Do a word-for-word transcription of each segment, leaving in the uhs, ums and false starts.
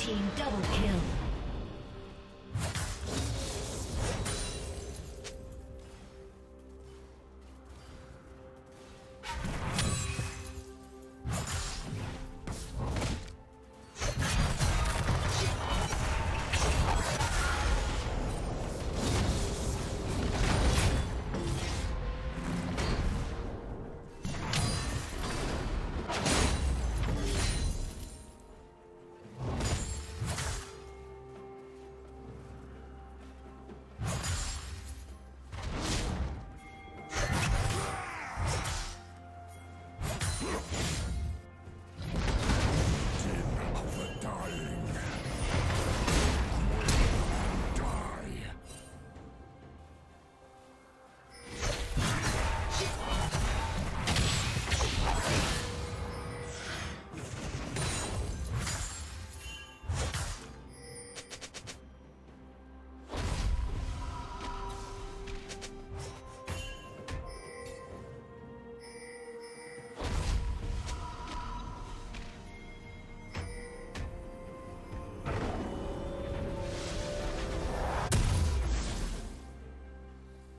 team double kill.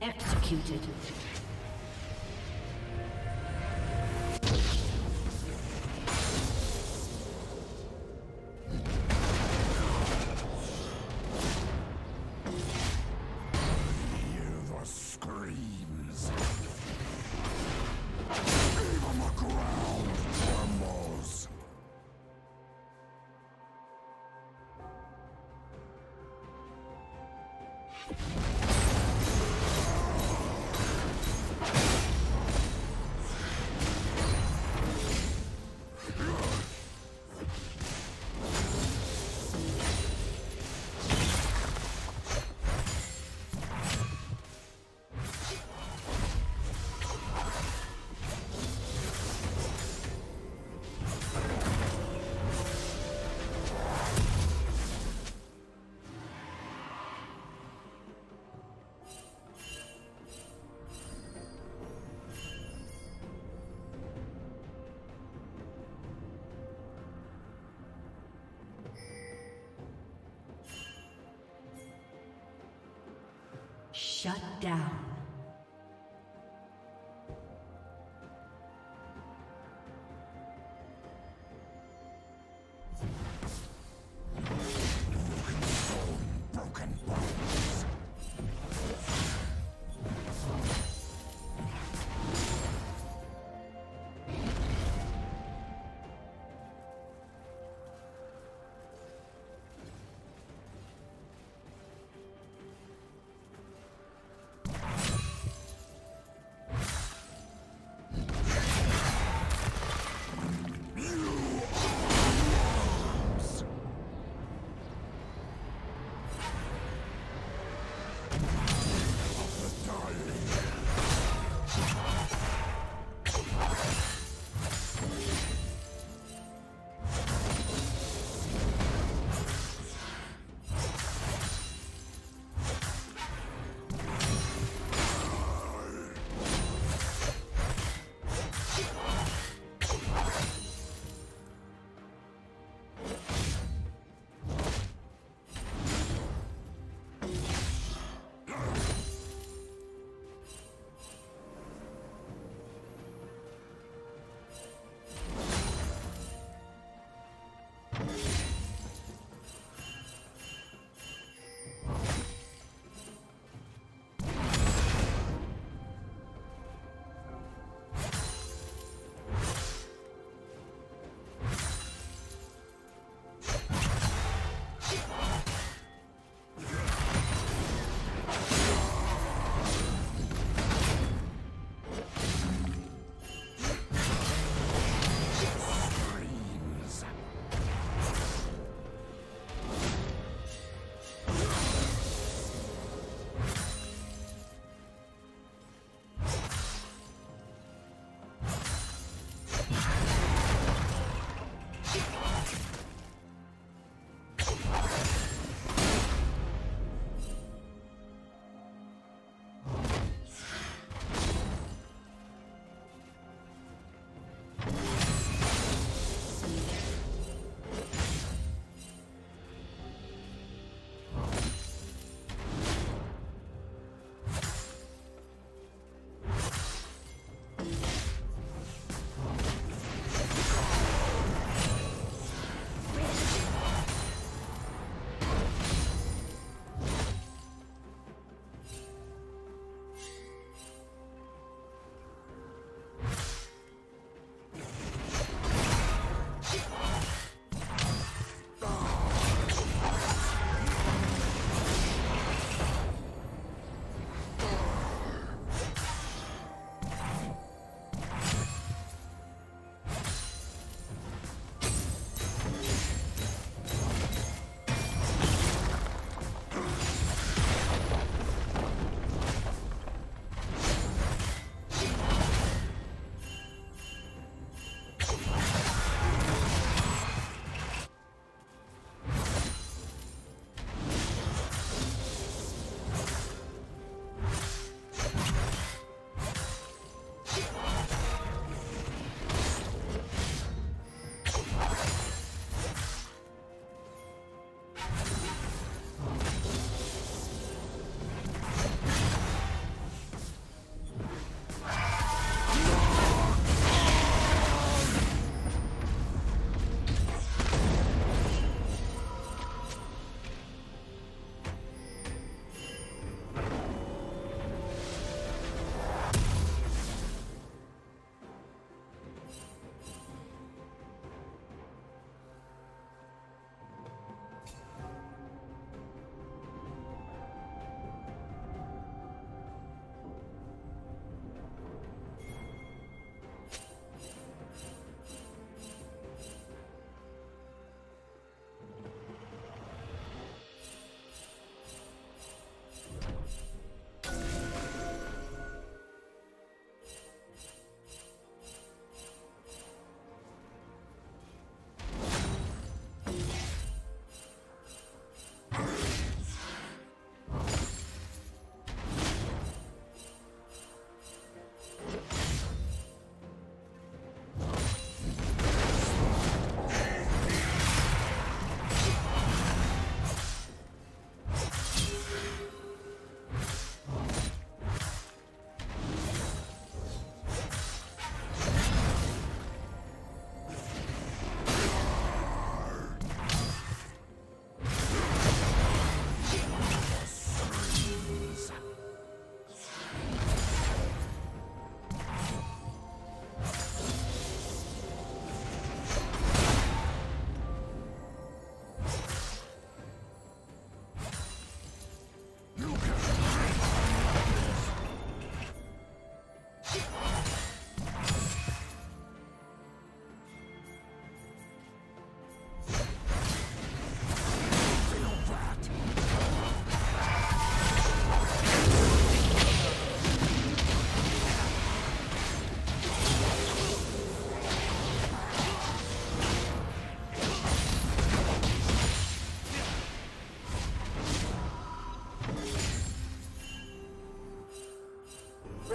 Executed. Shut down.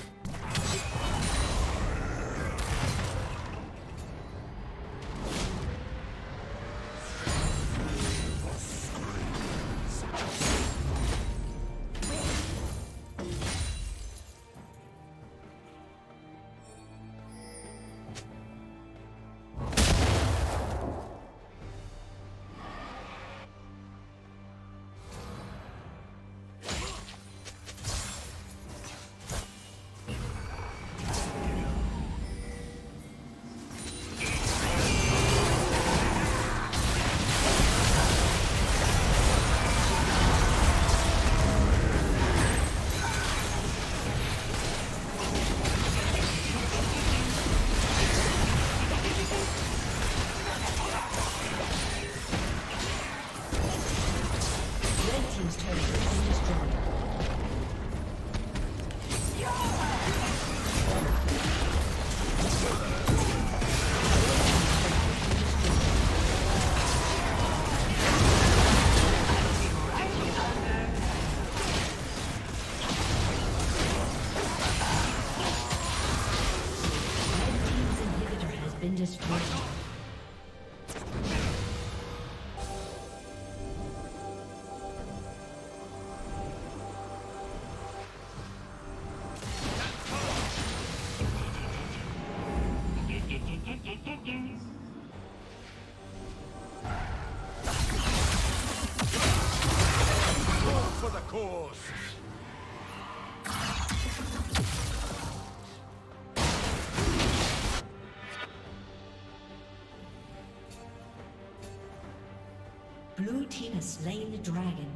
Blue team has slain the dragon.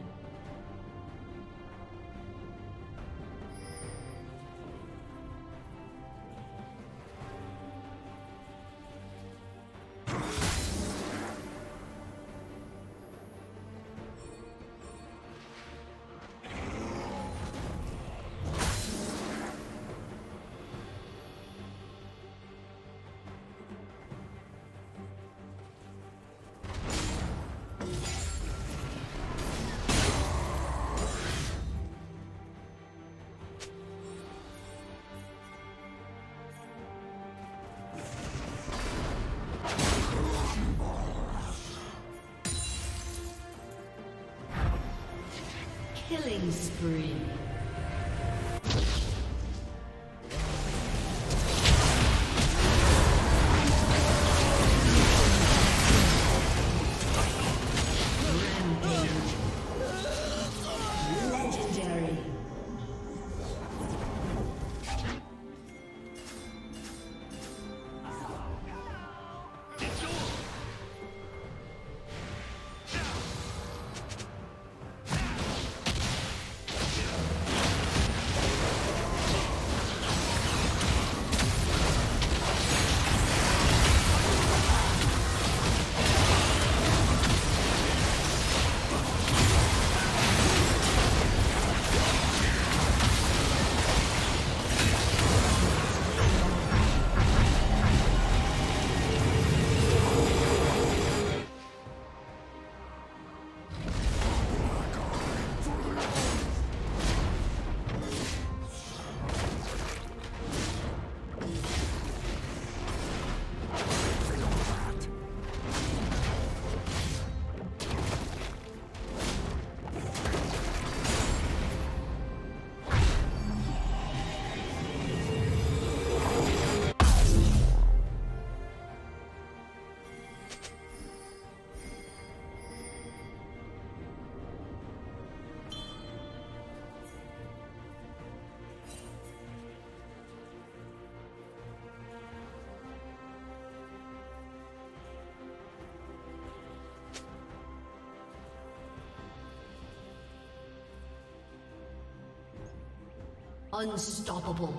Killing spree. Unstoppable.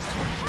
She's